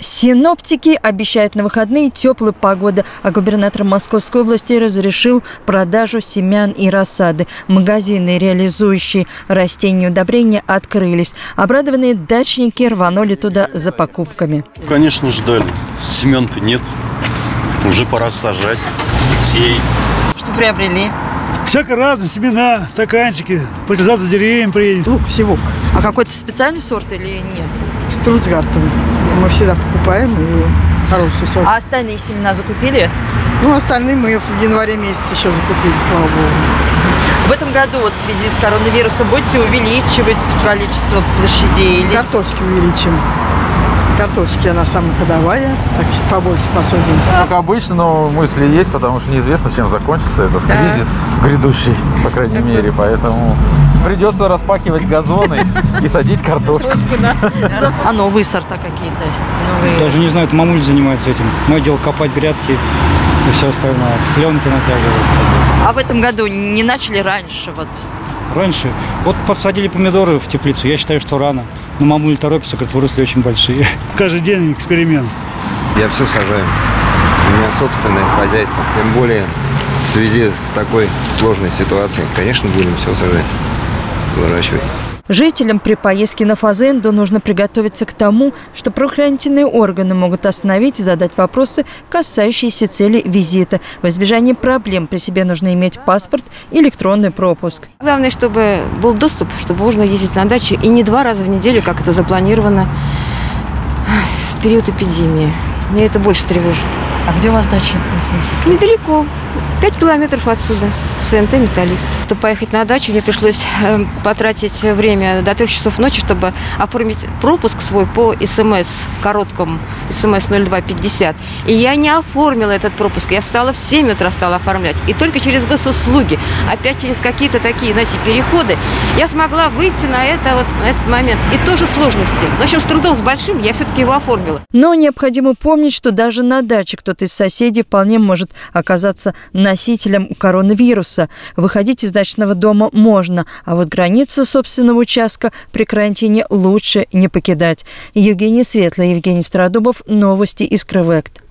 Синоптики обещают на выходные теплую погоду, а губернатор Московской области разрешил продажу семян и рассады. Магазины, реализующие растения и удобрения, открылись. Обрадованные дачники рванули туда за покупками. Конечно, ждали. Семян-то нет. Уже пора сажать, сеять. Что приобрели? Всяко разное, семена, стаканчики. Послезавтра за деревьями приедем. Лук, севок. А какой-то специальный сорт или нет? Струцгартен. Мы всегда покупаем, и хороший сорт. А остальные семена закупили? Ну, остальные мы в январе месяце еще закупили, слава богу. В этом году вот в связи с коронавирусом будете увеличивать количество площадей? Или... Картошки увеличим. Картошки, она самая ходовая, так что побольше посадим. Как обычно, но мысли есть, потому что неизвестно, чем закончится этот кризис грядущий, по крайней мере. Поэтому придется распахивать газоны и садить картошку. А новые сорта какие-то? Даже не знаю, это мамуль занимается этим. Мое дело копать грядки и все остальное. Пленки натягивают. А в этом году не начали раньше? Раньше? Вот посадили помидоры в теплицу, я считаю, что рано. Но мамуль торопится, говорит, выросли очень большие. Каждый день эксперимент. Я все сажаю. У меня собственное хозяйство. Тем более, в связи с такой сложной ситуацией, конечно, будем все сажать, выращивать. Жителям при поездке на фазенду нужно приготовиться к тому, что правоохранительные органы могут остановить и задать вопросы, касающиеся цели визита. В избежании проблем при себе нужно иметь паспорт и электронный пропуск. Главное, чтобы был доступ, чтобы можно ездить на дачу и не 2 раза в неделю, как это запланировано в период эпидемии. Мне это больше тревожит. А где у вас дача? Недалеко. 5 километров отсюда. СНТ «Металлист». Чтобы поехать на дачу, мне пришлось потратить время до 3 часов ночи, чтобы оформить пропуск свой по СМС, короткому, СМС 0250. И я не оформила этот пропуск. Я встала в 7 утра, стала оформлять. И только через госуслуги, опять через какие-то такие, знаете, переходы, я смогла выйти на этот момент. И тоже сложности. В общем, с трудом, с большим, я все-таки его оформила. Но необходимо помнить, что даже на даче кто-то из соседей вполне может оказаться носителем коронавируса. Выходить из дачного дома можно, а вот границы собственного участка при карантине лучше не покидать. Евгений Светлая, Евгений Страдубов, новости из Крывэкт.